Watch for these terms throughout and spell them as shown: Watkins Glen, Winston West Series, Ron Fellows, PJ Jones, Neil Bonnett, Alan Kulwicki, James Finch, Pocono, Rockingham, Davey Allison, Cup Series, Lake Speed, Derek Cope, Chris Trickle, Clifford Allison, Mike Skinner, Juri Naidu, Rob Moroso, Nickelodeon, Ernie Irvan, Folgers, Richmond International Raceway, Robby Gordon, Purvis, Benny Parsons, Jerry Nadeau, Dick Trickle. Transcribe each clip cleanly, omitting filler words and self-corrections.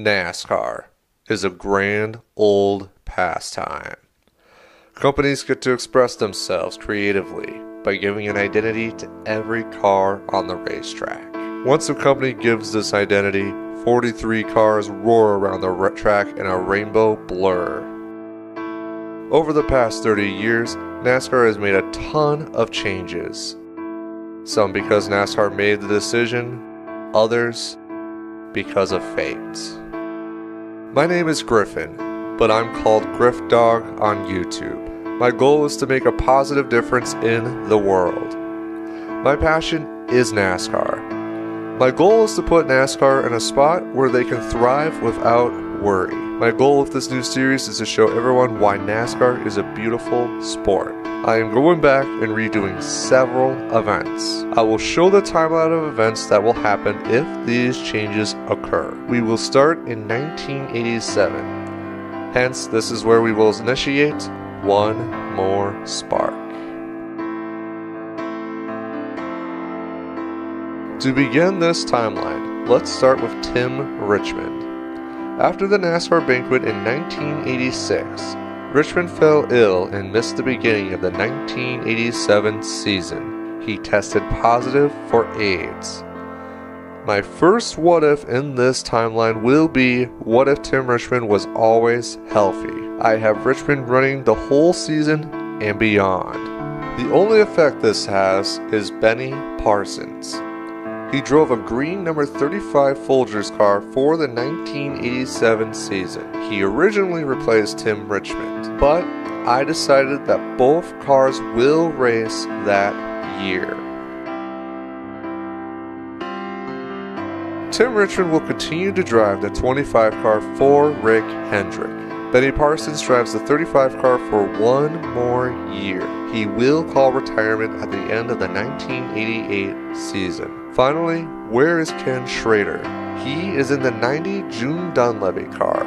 NASCAR is a grand old pastime. Companies get to express themselves creatively by giving an identity to every car on the racetrack. Once a company gives this identity, 43 cars roar around the track in a rainbow blur. Over the past 30 years, NASCAR has made a ton of changes. Some because NASCAR made the decision, others because of fate. My name is Griffin, but I'm called Griff Dog on YouTube. My goal is to make a positive difference in the world. My passion is NASCAR. My goal is to put NASCAR in a spot where they can thrive without worry. My goal with this new series is to show everyone why NASCAR is a beautiful sport. I am going back and redoing several events. I will show the timeline of events that will happen if these changes occur. We will start in 1987. Hence, this is where we will initiate one more spark. To begin this timeline, let's start with Tim Richmond. After the NASCAR banquet in 1986, Richmond fell ill and missed the beginning of the 1987 season. He tested positive for AIDS. My first what if in this timeline will be, what if Tim Richmond was always healthy? I have Richmond running the whole season and beyond. The only effect this has is Benny Parsons. He drove a green number 35 Folgers car for the 1987 season. He originally replaced Tim Richmond, but I decided that both cars will race that year. Tim Richmond will continue to drive the 25 car for Rick Hendrick. Benny Parsons drives the 35 car for one more year. He will call retirement at the end of the 1988 season. Finally, where is Ken Schrader? He is in the 90 June Dunlevy car.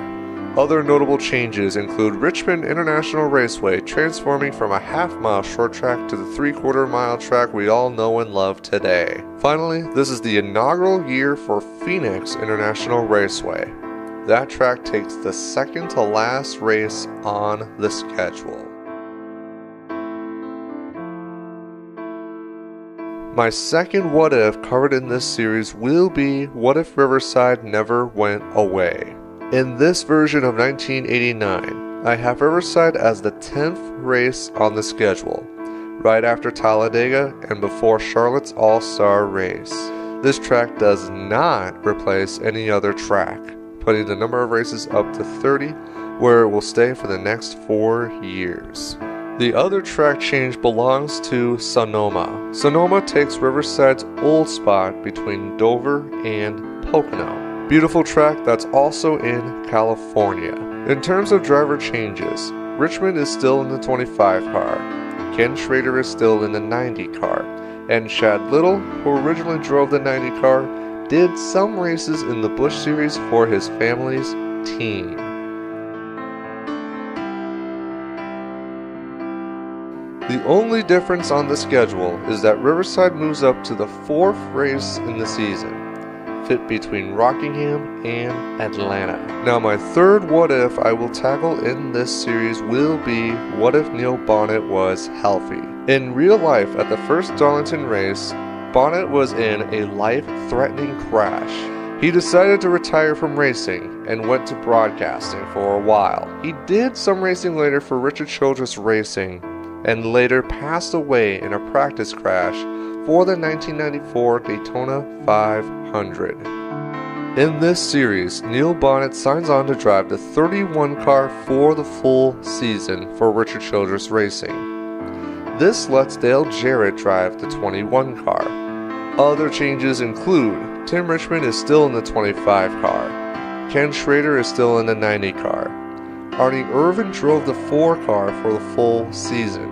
Other notable changes include Richmond International Raceway transforming from a half-mile short track to the three-quarter-mile track we all know and love today. Finally, this is the inaugural year for Phoenix International Raceway. That track takes the second-to-last race on the schedule. My second what if covered in this series will be, what if Riverside never went away? In this version of 1989, I have Riverside as the 10th race on the schedule, right after Talladega and before Charlotte's All-Star race. This track does not replace any other track, putting the number of races up to 30, where it will stay for the next 4 years. The other track change belongs to Sonoma. Sonoma takes Riverside's old spot between Dover and Pocono. Beautiful track that's also in California. In terms of driver changes, Richmond is still in the 25 car, Ken Schrader is still in the 90 car, and Chad Little, who originally drove the 90 car, did some races in the Busch Series for his family's team. The only difference on the schedule is that Riverside moves up to the 4th race in the season, fit between Rockingham and Atlanta. Now my third what if I will tackle in this series will be, what if Neil Bonnett was healthy? In real life, at the first Darlington race, Bonnett was in a life-threatening crash. He decided to retire from racing and went to broadcasting for a while. He did some racing later for Richard Childress Racing, and later passed away in a practice crash for the 1994 Daytona 500. In this series, Neil Bonnett signs on to drive the 31 car for the full season for Richard Childress Racing. This lets Dale Jarrett drive the 21 car. Other changes include, Tim Richmond is still in the 25 car, Ken Schrader is still in the 90 car, Ernie Irvan drove the 4 car for the full season.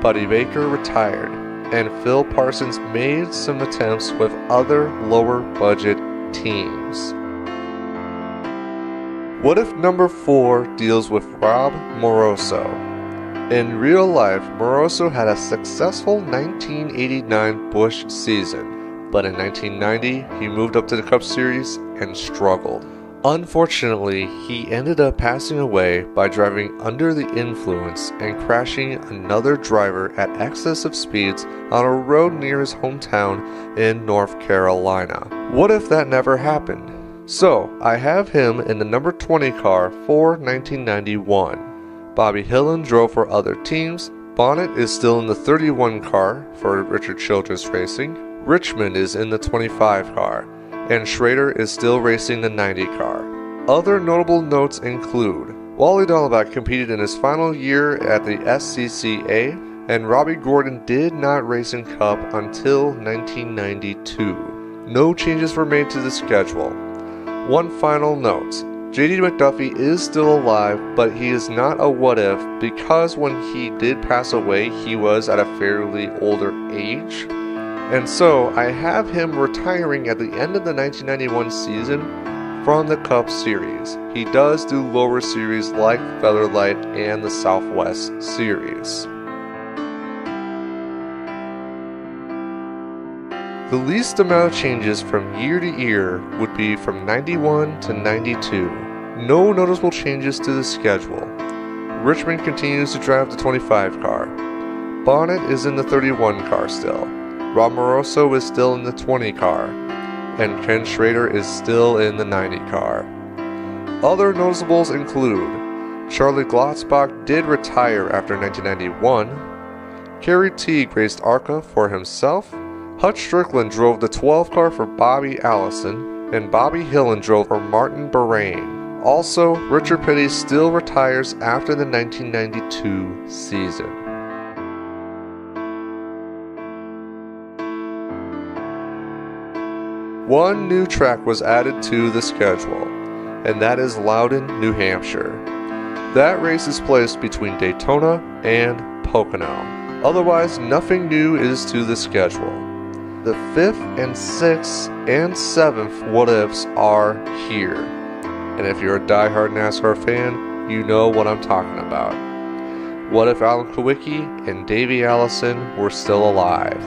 Buddy Baker retired, and Phil Parsons made some attempts with other lower budget teams. What if number 4 deals with Rob Moroso? In real life, Moroso had a successful 1989 Busch season, but in 1990 he moved up to the Cup Series and struggled. Unfortunately, he ended up passing away by driving under the influence and crashing another driver at excessive speeds on a road near his hometown in North Carolina. What if that never happened? So, I have him in the number 20 car for 1991. Bobby Hillin drove for other teams. Bonnett is still in the 31 car for Richard Childress Racing. Richmond is in the 25 car. And Schrader is still racing the 90 car. Other notable notes include Wally Dallenbach competed in his final year at the SCCA, and Robby Gordon did not race in Cup until 1992. No changes were made to the schedule. One final note, JD McDuffie is still alive, but he is not a what if because when he did pass away, he was at a fairly older age. And so, I have him retiring at the end of the 1991 season from the Cup Series. He does do lower series like Featherlite and the Southwest Series. The least amount of changes from year to year would be from 91 to 92. No noticeable changes to the schedule. Richmond continues to drive the 25 car. Bonnett is in the 31 car still. Rob Moroso is still in the 20 car, and Ken Schrader is still in the 90 car. Other noticeables include Charlie Glotzbach did retire after 1991, Kerry Teague raced ARCA for himself, Hut Stricklin drove the 12 car for Bobby Allison, and Bobby Hillin drove for Martin Bahrain. Also, Richard Petty still retires after the 1992 season. One new track was added to the schedule, and that is Loudon, New Hampshire. That race is placed between Daytona and Pocono. Otherwise, nothing new is to the schedule. The 5th and 6th and 7th what-ifs are here. And if you're a diehard NASCAR fan, you know what I'm talking about. What if Alan Kulwicki and Davey Allison were still alive?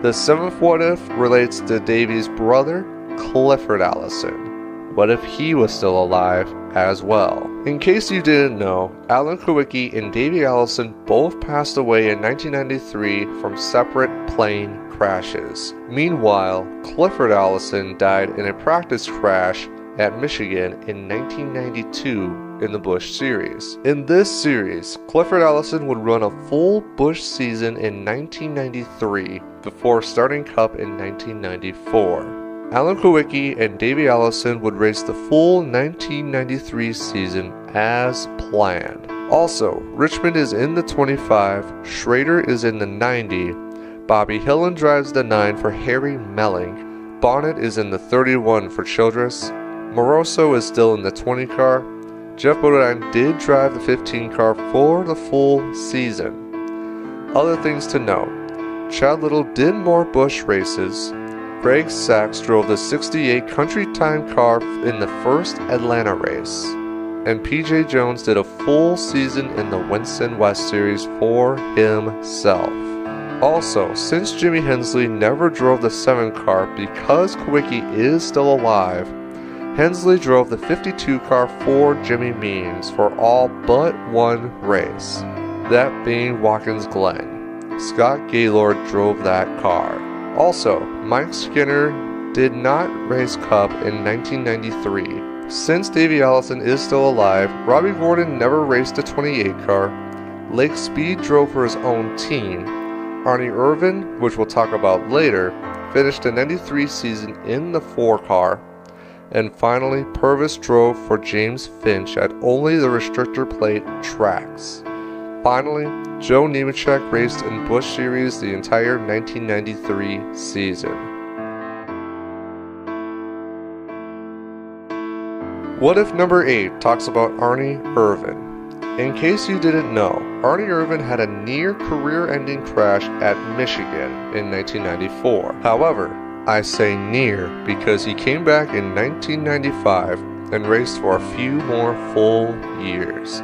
The 7th what if relates to Davey's brother, Clifford Allison. What if he was still alive as well? In case you didn't know, Alan Kulwicki and Davey Allison both passed away in 1993 from separate plane crashes. Meanwhile, Clifford Allison died in a practice crash at Michigan in 1992 in the Busch Series. In this series, Clifford Allison would run a full Busch season in 1993 before starting Cup in 1994. Alan Kulwicki and Davey Allison would race the full 1993 season as planned. Also, Richmond is in the 25, Schrader is in the 90, Bobby Hillin drives the 9 for Harry Melling, Bonnett is in the 31 for Childress, Moroso is still in the 20 car. Jeff Bodine did drive the 15 car for the full season. Other things to note, Chad Little did more Busch races. Greg Sacks drove the 68 Country Time car in the first Atlanta race. And PJ Jones did a full season in the Winston West Series for himself. Also, since Jimmy Hensley never drove the 7 car because Kulwicki is still alive, Hensley drove the 52 car for Jimmy Means for all but one race, that being Watkins Glen. Scott Gaylord drove that car. Also, Mike Skinner did not race Cup in 1993. Since Davey Allison is still alive, Robby Gordon never raced the 28 car. Lake Speed drove for his own team. Ernie Irvan, which we'll talk about later, finished the 93 season in the 4 car. And finally, Purvis drove for James Finch at only the restrictor plate tracks. Finally, Joe Nemechek raced in Busch Series the entire 1993 season. What if number 8 talks about Ernie Irvan? In case you didn't know, Ernie Irvan had a near career-ending crash at Michigan in 1994. However, I say near because he came back in 1995 and raced for a few more full years.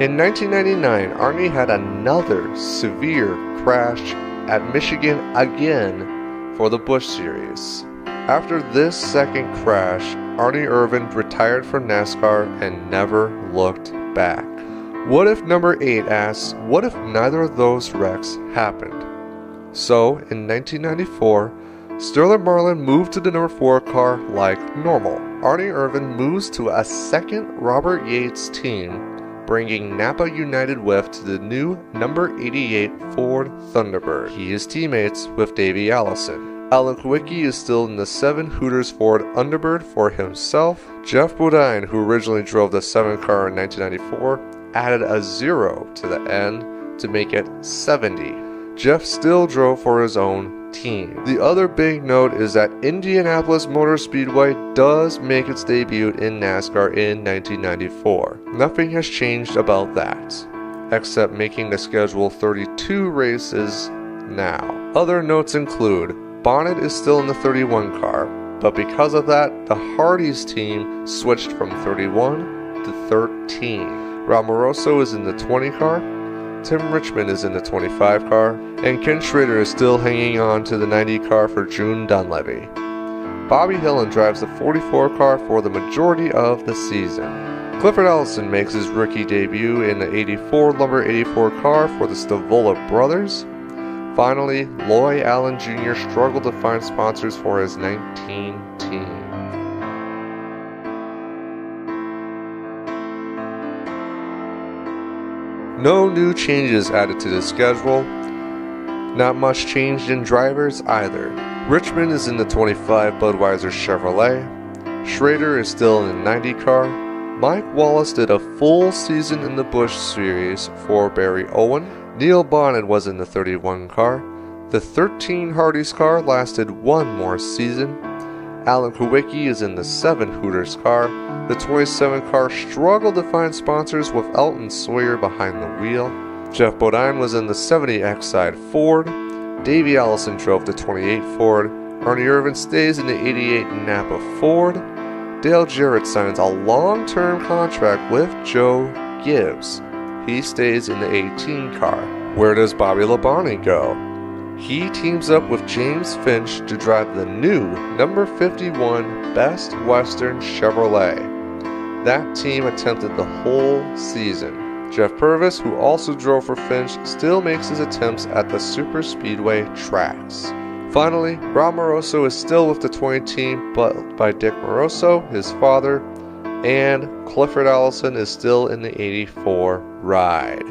In 1999, Ernie had another severe crash at Michigan again for the Busch Series. After this second crash, Ernie Irvan retired from NASCAR and never looked back. What if number 8 asks, what if neither of those wrecks happened? So, in 1994, Sterling Marlin moved to the number 4 car like normal. Ernie Irvan moves to a second Robert Yates team, bringing Napa United Whiff to the new number 88 Ford Thunderbird. He is teammates with Davey Allison. Alan Kulwicki is still in the 7 Hooters Ford Thunderbird for himself. Jeff Bodine, who originally drove the 7 car in 1994, added a 0 to the end to make it 70. Jeff still drove for his own team. The other big note is that Indianapolis Motor Speedway does make its debut in NASCAR in 1994. Nothing has changed about that, except making the schedule 32 races now. Other notes include, Bonnett is still in the 31 car, but because of that, the Hardy's team switched from 31 to 13. Rob Moroso is in the 20 car, Tim Richmond is in the 25 car, and Ken Schrader is still hanging on to the 90 car for June Dunleavy. Bobby Hillin drives the 44 car for the majority of the season. Clifford Allison makes his rookie debut in the 84 Lumber 84 car for the Stavola brothers. Finally, Loy Allen Jr. struggled to find sponsors for his 19 team. No new changes added to the schedule, not much changed in drivers either. Richmond is in the 25 Budweiser Chevrolet, Schrader is still in the 90 car, Mike Wallace did a full season in the Busch Series for Barry Owen, Neil Bonnett was in the 31 car, the 13 Hardy's car lasted one more season, Alan Kulwicki is in the 7 Hooters car. The 27 car struggled to find sponsors with Elton Sawyer behind the wheel. Jeff Bodine was in the 70 X-Side Ford. Davey Allison drove the 28 Ford. Ernie Irvan stays in the 88 Napa Ford. Dale Jarrett signs a long-term contract with Joe Gibbs. He stays in the 18 car. Where does Bobby Labonte go? He teams up with James Finch to drive the new number 51 Best Western Chevrolet. That team attempted the whole season. Jeff Purvis, who also drove for Finch, still makes his attempts at the Super Speedway tracks. Finally, Rob Moroso is still with the 20 team, but by Dick Moroso, his father, and Clifford Allison is still in the 84 ride.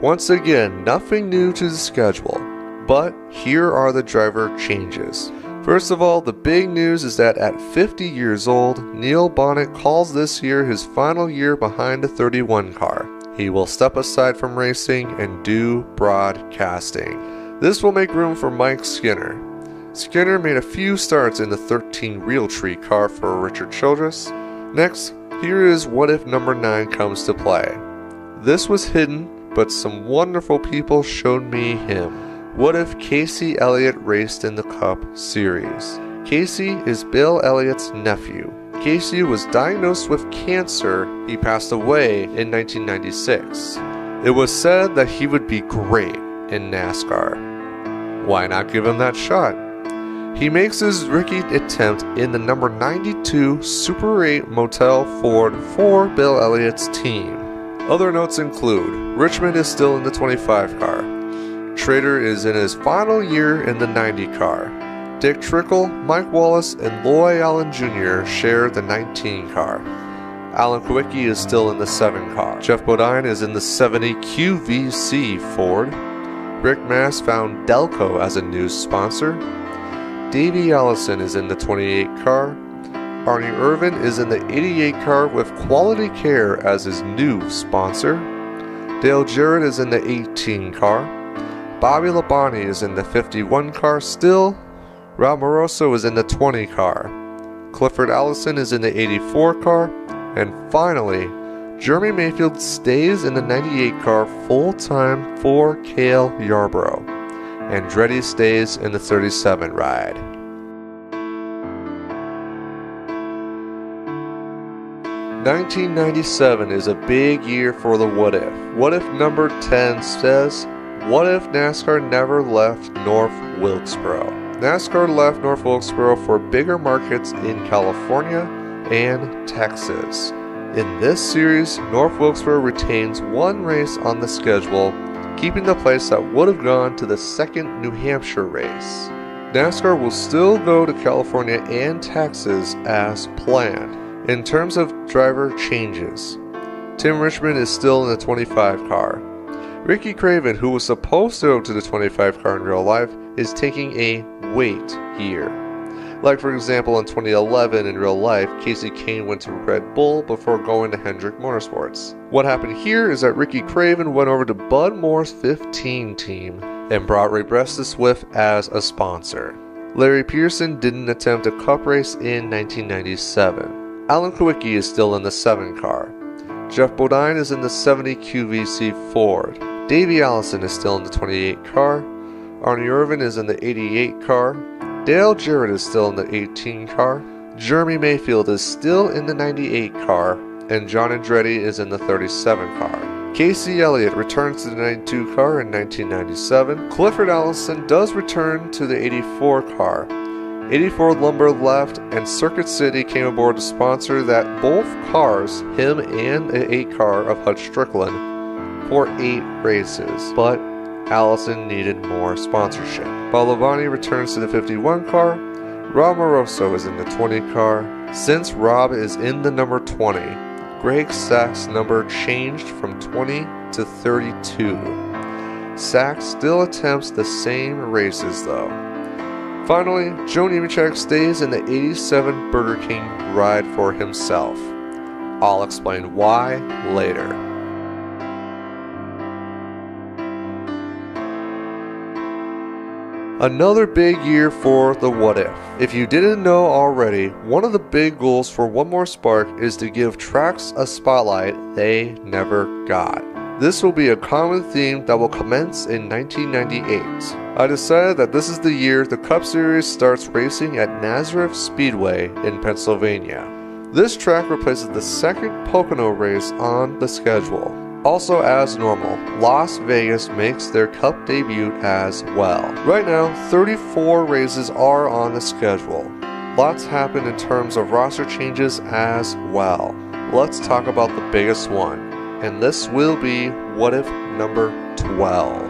Once again, nothing new to the schedule, but here are the driver changes. First of all, the big news is that at 50 years old, Neil Bonnett calls this year his final year behind the 31 car. He will step aside from racing and do broadcasting. This will make room for Mike Skinner. Skinner made a few starts in the 13 Realtree car for Richard Childress. Next, here is what if number 9 comes to play. This was hidden, but some wonderful people showed me him. What if Casey Elliott raced in the Cup Series? Casey is Bill Elliott's nephew. Casey was diagnosed with cancer. He passed away in 1996. It was said that he would be great in NASCAR. Why not give him that shot? He makes his rookie attempt in the number 92 Super 8 Motel Ford for Bill Elliott's team. Other notes include, Richmond is still in the 25 car. Schrader is in his final year in the 90 car. Dick Trickle, Mike Wallace, and Loy Allen Jr. share the 19 car. Alan Kulwicki is still in the 7 car. Jeff Bodine is in the 70 QVC Ford. Rick Mass found Delco as a new sponsor. Davey Allison is in the 28 car. Ernie Irvan is in the 88 car with Quality Care as his new sponsor. Dale Jarrett is in the 18 car. Bobby Labonte is in the 51 car still. Rob Moroso is in the 20 car. Clifford Allison is in the 84 car. And finally, Jeremy Mayfield stays in the 98 car full-time for Cale Yarborough. Andretti stays in the 37 ride.1997 is a big year for the what if. What if number 10 says, What if NASCAR never left North Wilkesboro? NASCAR left North Wilkesboro for bigger markets in California and Texas. In this series, North Wilkesboro retains one race on the schedule, keeping the place that would have gone to the second New Hampshire race. NASCAR will still go to California and Texas as planned. In terms of driver changes, Tim Richmond is still in the 25 car. Ricky Craven, who was supposed to go to the 25 car in real life, is taking a wait year. Like for example in 2011 in real life, Casey Kane went to Red Bull before going to Hendrick Motorsports. What happened here is that Ricky Craven went over to Bud Moore's 15 team and brought Ray Breasted-Swift as a sponsor. Larry Pearson didn't attempt a cup race in 1997. Alan Kulwicki is still in the 7 car. Jeff Bodine is in the 70 QVC Ford. Davey Allison is still in the 28 car. Ernie Irvan is in the 88 car. Dale Jarrett is still in the 18 car. Jeremy Mayfield is still in the 98 car. And John Andretti is in the 37 car. Casey Elliott returns to the 92 car in 1997. Clifford Allison does return to the 84 car. 84 Lumber left, and Circuit City came aboard to sponsor that both cars, him and the 8 car of Hut Stricklin, for 8 races. But Allison needed more sponsorship. Ballovani returns to the 51 car. Rob Moroso is in the 20 car. Since Rob is in the number 20, Greg Sacks' number changed from 20 to 32. Sacks still attempts the same races though. Finally, Joe Nemechek stays in the 87 Burger King ride for himself. I'll explain why later. Another big year for the What If. If you didn't know already, one of the big goals for One More Spark is to give tracks a spotlight they never got. This will be a common theme that will commence in 1998. I decided that this is the year the Cup Series starts racing at Nazareth Speedway in Pennsylvania. This track replaces the second Pocono race on the schedule. Also, as normal, Las Vegas makes their Cup debut as well. Right now, 34 races are on the schedule. Lots happen in terms of roster changes as well. Let's talk about the biggest one, and this will be What If number 12.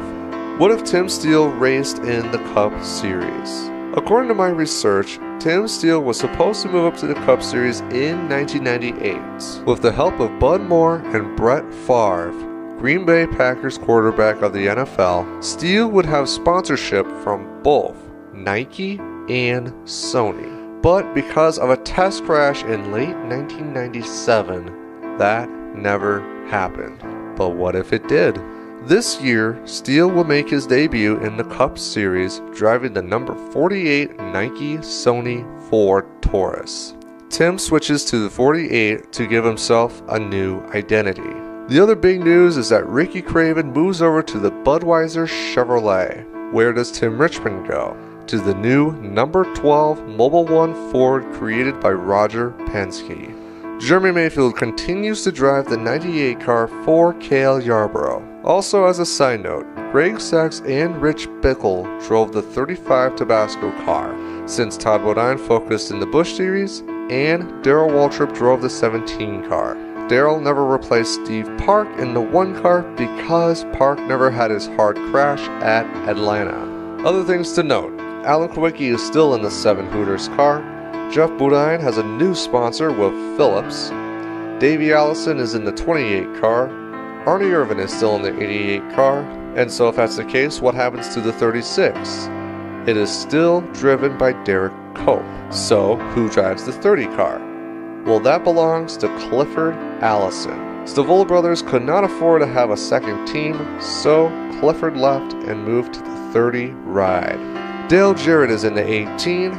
What if Tim Steele raced in the Cup Series? According to my research, Tim Steele was supposed to move up to the Cup Series in 1998. With the help of Bud Moore and Brett Favre, Green Bay Packers quarterback of the NFL, Steele would have sponsorship from both Nike and Sony. But because of a test crash in late 1997, that never happened. But what if it did? This year, Steele will make his debut in the Cup Series, driving the number 48 Nike Sony Ford Taurus. Tim switches to the 48 to give himself a new identity. The other big news is that Ricky Craven moves over to the Budweiser Chevrolet. Where does Tim Richmond go? To the new number 12 Mobile One Ford created by Roger Penske. Jeremy Mayfield continues to drive the 98 car for Cale Yarborough. Also, as a side note, Greg Sacks and Rich Bickle drove the 35 Tabasco car, since Todd Bodine focused in the Busch Series, and Darrell Waltrip drove the 17 car. Darrell never replaced Steve Park in the 1 car because Park never had his hard crash at Atlanta. Other things to note, Alan Kulwicki is still in the 7 Hooters car, Jeff Bodine has a new sponsor with Phillips, Davey Allison is in the 28 car, Ernie Irvan is still in the 88 car, and so if that's the case, what happens to the 36? It is still driven by Derek Cope. So, who drives the 30 car? Well, that belongs to Clifford Allison. Stavola brothers could not afford to have a second team, so Clifford left and moved to the 30 ride. Dale Jarrett is in the 18,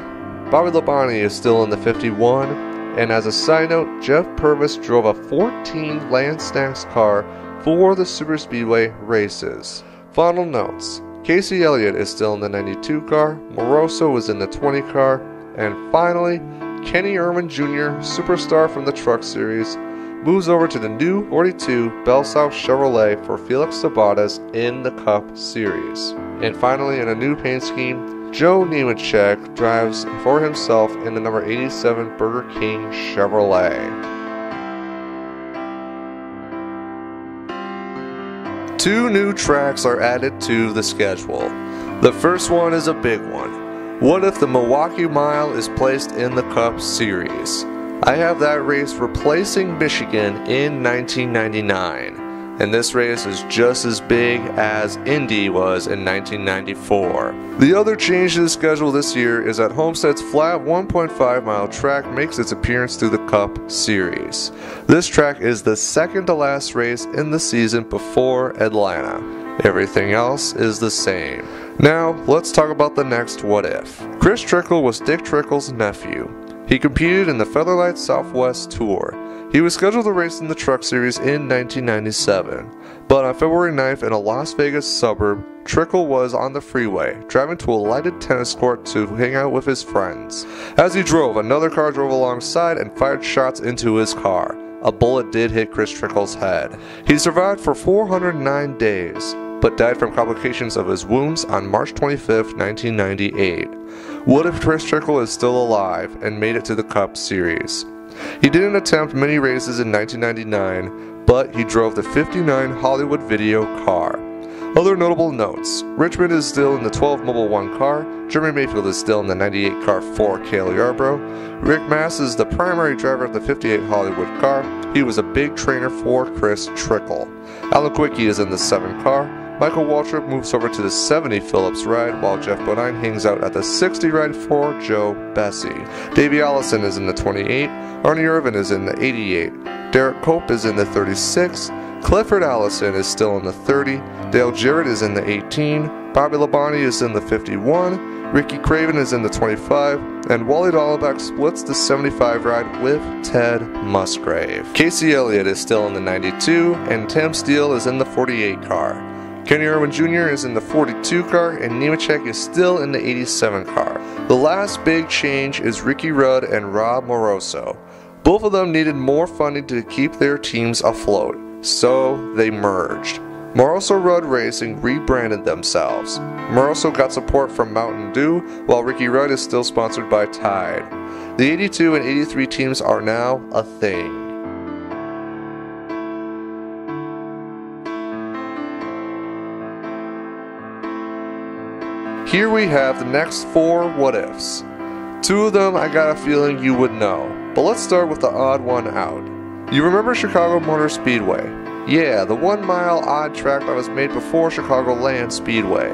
Bobby Labonte is still in the 51, and as a side note, Jeff Purvis drove a 14 Land Snacks car for the Superspeedway races. Final notes, Casey Elliott is still in the 92 car, Moroso is in the 20 car, and finally, Kenny Irwin Jr., superstar from the Truck Series, moves over to the new 42 Bell South Chevrolet for Felix Sabatas in the Cup Series. And finally, in a new paint scheme, Joe Nemechek drives for himself in the number 87 Burger King Chevrolet. Two new tracks are added to the schedule. The first one is a big one. What if the Milwaukee Mile is placed in the Cup Series? I have that race replacing Michigan in 1999, and this race is just as big as Indy was in 1994. The other change to the schedule this year is that Homestead's flat 1.5 mile track makes its appearance through the Cup Series. This track is the second to last race in the season before Atlanta. Everything else is the same. Now, let's talk about the next what if. Chris Trickle was Dick Trickle's nephew. He competed in the Featherlite Southwest Tour. He was scheduled to race in the Truck Series in 1997, but on February 9th in a Las Vegas suburb, Trickle was on the freeway, driving to a lighted tennis court to hang out with his friends. As he drove, another car drove alongside and fired shots into his car. A bullet did hit Chris Trickle's head. He survived for 409 days, but died from complications of his wounds on March 25, 1998. What if Chris Trickle is still alive and made it to the Cup Series? He didn't attempt many races in 1999, but he drove the 59 Hollywood Video car. Other notable notes, Richmond is still in the 12 Mobile 1 car, Jeremy Mayfield is still in the 98 car for Cale Yarbrough, Rick Mass is the primary driver of the 58 Hollywood car, he was a big trainer for Chris Trickle. Alan Kulwicki is in the 7 car, Michael Waltrip moves over to the 70 Phillips ride while Jeff Bodine hangs out at the 60 ride for Joe Bessie. Davey Allison is in the 28, Ernie Irvan is in the 88, Derek Cope is in the 36, Clifford Allison is still in the 30, Dale Jarrett is in the 18, Bobby Labonte is in the 51, Ricky Craven is in the 25, and Wally Dallenbach splits the 75 ride with Ted Musgrave. Casey Elliott is still in the 92, and Tim Steele is in the 48 car. Kenny Irwin Jr. is in the 42 car, and Nemechek is still in the 87 car. The last big change is Ricky Rudd and Rob Moroso. Both of them needed more funding to keep their teams afloat, so they merged. Moroso Rudd Racing rebranded themselves. Moroso got support from Mountain Dew, while Ricky Rudd is still sponsored by Tide. The 82 and 83 teams are now a thing. Here we have the next 4 what-ifs. 2 of them I got a feeling you would know, but let's start with the odd one out. You remember Chicago Motor Speedway? Yeah, the 1 mile odd track that was made before Chicagoland Speedway.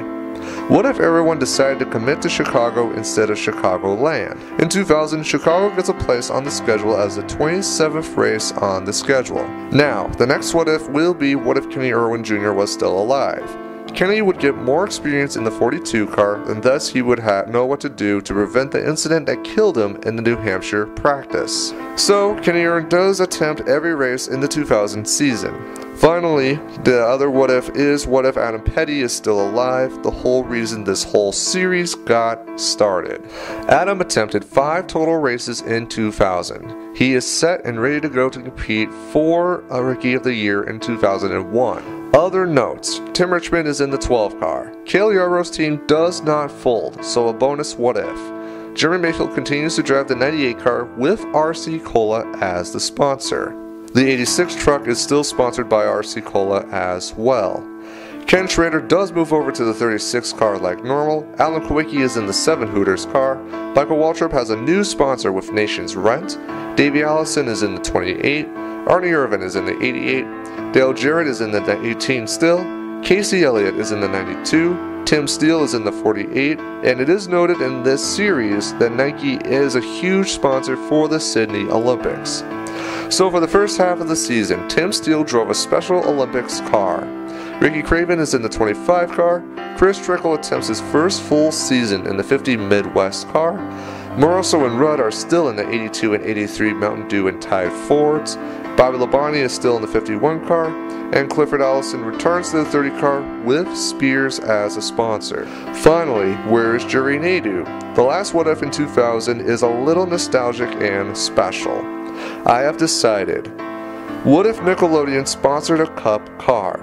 What if everyone decided to commit to Chicago instead of Chicagoland? In 2000, Chicago gets a place on the schedule as the 27th race on the schedule. Now, the next what if will be what if Kenny Irwin Jr. was still alive. Kenny would get more experience in the 42 car, and thus he would know what to do to prevent the incident that killed him in the New Hampshire practice. So, Kenny Irwin does attempt every race in the 2000 season. Finally, the other what if is what if Adam Petty is still alive, the whole reason this whole series got started. Adam attempted 5 total races in 2000. He is set and ready to go to compete for a Rookie of the Year in 2001. Other notes, Tim Richmond is in the 12 car. Cale Yarbrough's team does not fold, so a bonus what if. Jeremy Mayfield continues to drive the 98 car with RC Cola as the sponsor. The 86 truck is still sponsored by RC Cola as well. Ken Schrader does move over to the 36 car like normal, Alan Kulwicki is in the 7 Hooters car, Michael Waltrip has a new sponsor with Nations Rent, Davey Allison is in the 28, Ernie Irvan is in the 88, Dale Jarrett is in the 18 still, Casey Elliott is in the 92, Tim Steele is in the 48, and it is noted in this series that Nike is a huge sponsor for the Sydney Olympics. So for the first half of the season, Tim Steele drove a Special Olympics car. Ricky Craven is in the 25 car, Chris Trickle attempts his first full season in the 50 Midwest car, Moroso and Rudd are still in the 82 and 83 Mountain Dew and Tide Fords, Bobby Labonte is still in the 51 car, and Clifford Allison returns to the 30 car with Spears as a sponsor. Finally, where is Jerry Nadeau? The last what if in 2000 is a little nostalgic and special. I have decided What if Nickelodeon sponsored a Cup car?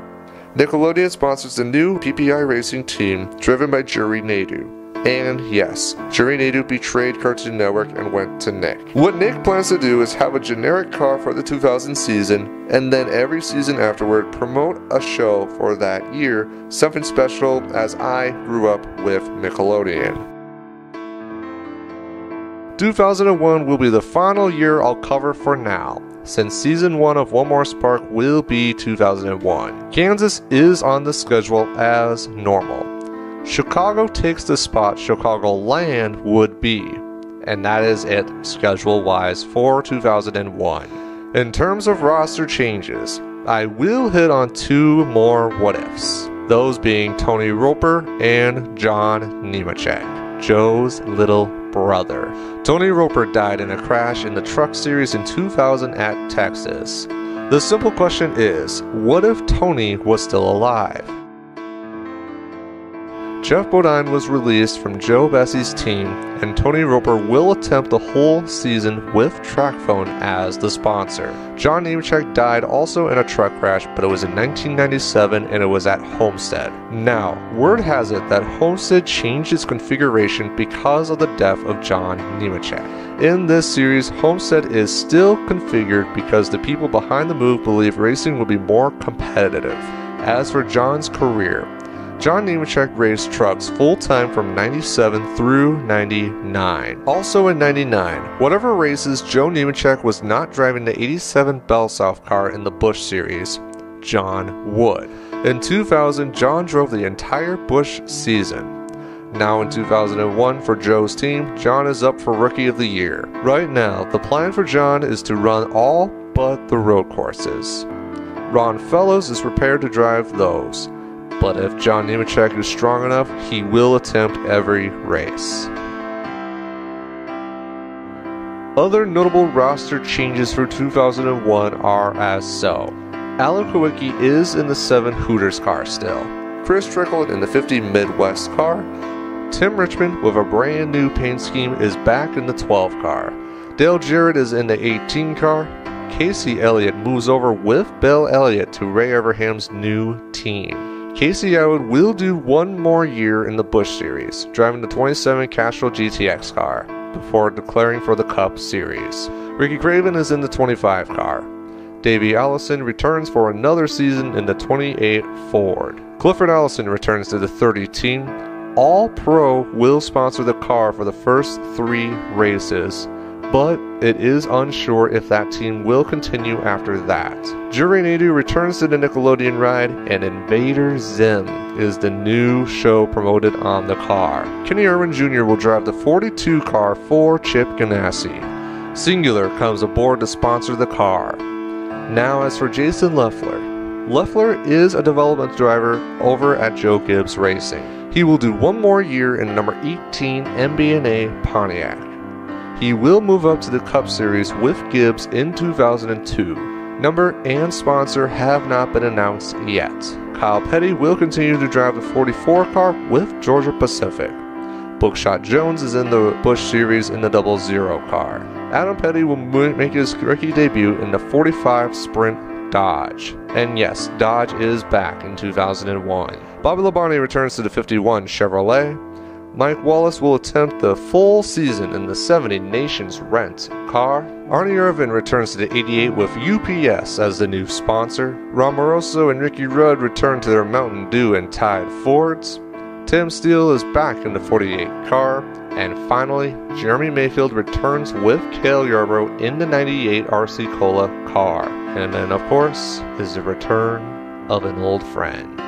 Nickelodeon sponsors the new PPI racing team driven by Juri Naidu. And yes, Juri Naidu betrayed Cartoon Network and went to Nick. What Nick plans to do is have a generic car for the 2000 season, and then every season afterward promote a show for that year, something special as I grew up with Nickelodeon. 2001 will be the final year I'll cover for now, since season 1 of One More Spark will be 2001. Kansas is on the schedule as normal. Chicago takes the spot Chicagoland would be, and that is it schedule-wise for 2001. In terms of roster changes, I will hit on two more what-ifs, those being Tony Roper and John Nemechek, Joe's little brother. Tony Roper died in a crash in the Truck Series in 2000 at Texas. The simple question is, what if Tony was still alive? Jeff Bodine was released from Joe Bessie's team, and Tony Roper will attempt the whole season with TrackPhone as the sponsor. John Nemechek died also in a truck crash, but it was in 1997 and it was at Homestead. Now, word has it that Homestead changed its configuration because of the death of John Nemechek. In this series, Homestead is still configured because the people behind the move believe racing will be more competitive. As for John's career, John Nemechek raced trucks full-time from 97 through 99. Also in 99, whatever races Joe Nemechek was not driving the 87 Bellsouth car in the Busch Series, John would. In 2000, John drove the entire Busch season. Now in 2001 for Joe's team, John is up for Rookie of the Year. Right now, the plan for John is to run all but the road courses. Ron Fellows is prepared to drive those. But if John Nemechek is strong enough, he will attempt every race. Other notable roster changes for 2001 are as so. Alan Kulwicki is in the 7 Hooters car still. Chris Strickland in the 50 Midwest car. Tim Richmond with a brand new paint scheme is back in the 12 car. Dale Jarrett is in the 18 car. Casey Elliott moves over with Bill Elliott to Ray Everham's new team. Casey Elliott will do one more year in the Busch Series, driving the 27 Castrol GTX car, before declaring for the Cup Series. Ricky Craven is in the 25 car. Davey Allison returns for another season in the 28 Ford. Clifford Allison returns to the 30 team. All Pro will sponsor the car for the first 3 races, but it is unsure if that team will continue after that. Juri Naidu returns to the Nickelodeon ride, and Invader Zim is the new show promoted on the car. Kenny Irvan Jr. will drive the 42 car for Chip Ganassi. Singular comes aboard to sponsor the car. Now as for Jason Loeffler. Loeffler is a development driver over at Joe Gibbs Racing. He will do one more year in number 18 MB&A Pontiac. He will move up to the Cup Series with Gibbs in 2002. Number and sponsor have not been announced yet. Kyle Petty will continue to drive the 44 car with Georgia Pacific. Bookshot Jones is in the Busch Series in the 00 car. Adam Petty will make his rookie debut in the 45 Sprint Dodge. And yes, Dodge is back in 2001. Bobby Labonte returns to the 51 Chevrolet. Mike Wallace will attempt the full season in the 70 Nations Rent car. Ernie Irvan returns to the 88 with UPS as the new sponsor. Rob Moroso and Ricky Rudd return to their Mountain Dew and Tide Fords. Tim Steele is back in the 48 car. And finally, Jeremy Mayfield returns with Cale Yarbrough in the 98 RC Cola car. And then, of course, is the return of an old friend.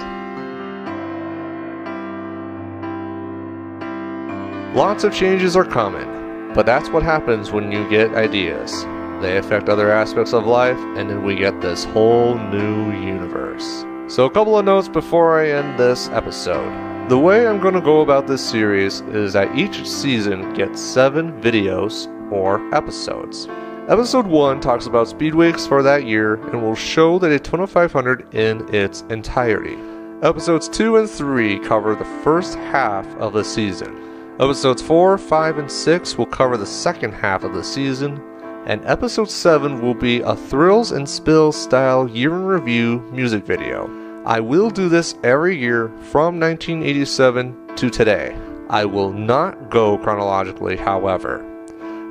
Lots of changes are coming, but that's what happens when you get ideas. They affect other aspects of life, and then we get this whole new universe. So a couple of notes before I end this episode. The way I'm going to go about this series is that each season gets 7 videos or episodes. Episode 1 talks about speed weeks for that year and will show the Daytona 500 in its entirety. Episodes 2 and 3 cover the first half of the season. Episodes 4, 5, and 6 will cover the second half of the season. and episode 7 will be a Thrills and Spills style year-in-review music video. I will do this every year from 1987 to today. I will not go chronologically, however.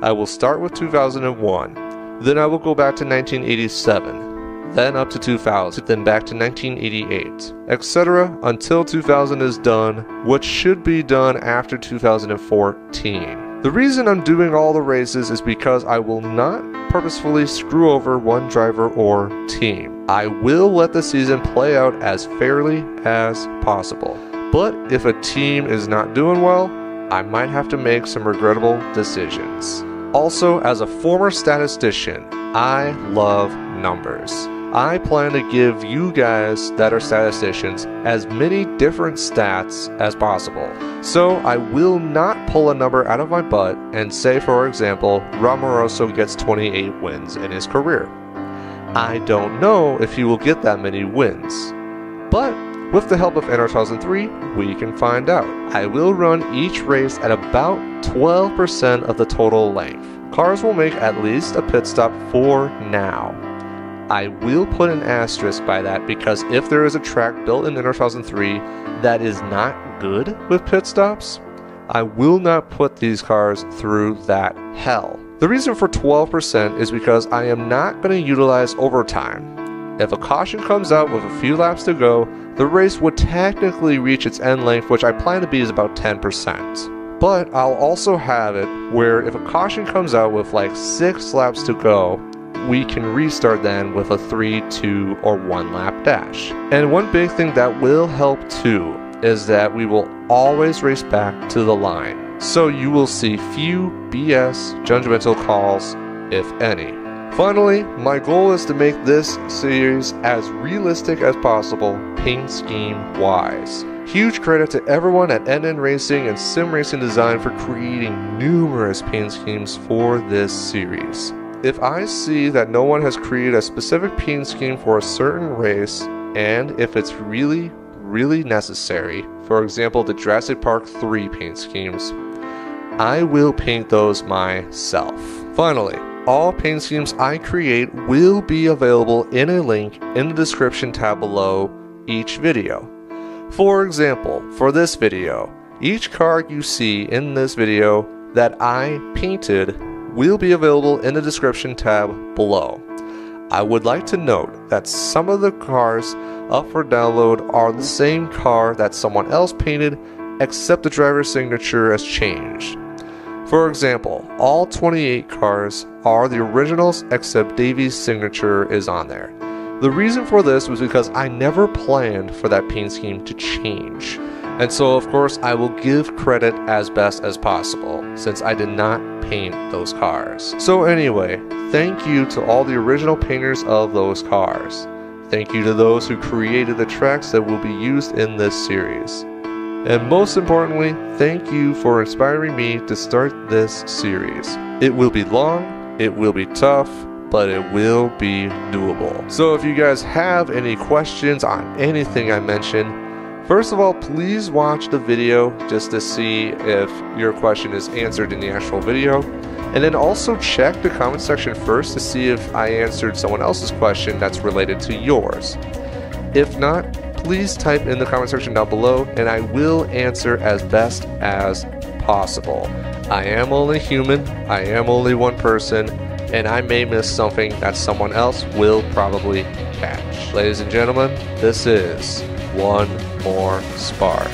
I will start with 2001, then I will go back to 1987, then up to 2000, then back to 1988, etc. until 2000 is done, which should be done after 2014. The reason I'm doing all the races is because I will not purposefully screw over one driver or team. I will let the season play out as fairly as possible. But if a team is not doing well, I might have to make some regrettable decisions. Also, as a former statistician, I love numbers. I plan to give you guys that are statisticians as many different stats as possible. So I will not pull a number out of my butt and say, for example, Rob Moroso gets 28 wins in his career. I don't know if he will get that many wins, but with the help of NR1003, we can find out. I will run each race at about 12% of the total length. Cars will make at least a pit stop for now. I will put an asterisk by that because if there is a track built in NR1003 that is not good with pit stops, I will not put these cars through that hell. The reason for 12% is because I am not going to utilize overtime. If a caution comes out with a few laps to go, the race would technically reach its end length, which I plan to be is about 10%. But I'll also have it where if a caution comes out with like 6 laps to go, we can restart then with a 3, 2, or 1 lap dash. And one big thing that will help too is that we will always race back to the line. So you will see few BS judgmental calls, if any. Finally, my goal is to make this series as realistic as possible, paint scheme wise. Huge credit to everyone at NN Racing and Sim Racing Design for creating numerous paint schemes for this series. If I see that no one has created a specific paint scheme for a certain race, and if it's really, really necessary, for example the Jurassic Park 3 paint schemes, I will paint those myself. Finally, all paint schemes I create will be available in a link in the description tab below each video. For example, for this video, each car you see in this video that I painted will be available in the description tab below. I would like to note that some of the cars up for download are the same car that someone else painted, except the driver's signature has changed. For example, all 28 cars are the originals except Davey's signature is on there. The reason for this was because I never planned for that paint scheme to change. And so of course I will give credit as best as possible, since I did not paint those cars. So anyway, thank you to all the original painters of those cars. Thank you to those who created the tracks that will be used in this series. And most importantly, thank you for inspiring me to start this series. It will be long, it will be tough, but it will be doable. So if you guys have any questions on anything I mentioned, first of all, please watch the video just to see if your question is answered in the actual video. And then also check the comment section first to see if I answered someone else's question that's related to yours. If not, please type in the comment section down below and I will answer as best as possible. I am only human, I am only one person, and I may miss something that someone else will probably catch. Ladies and gentlemen, this is One More Spark.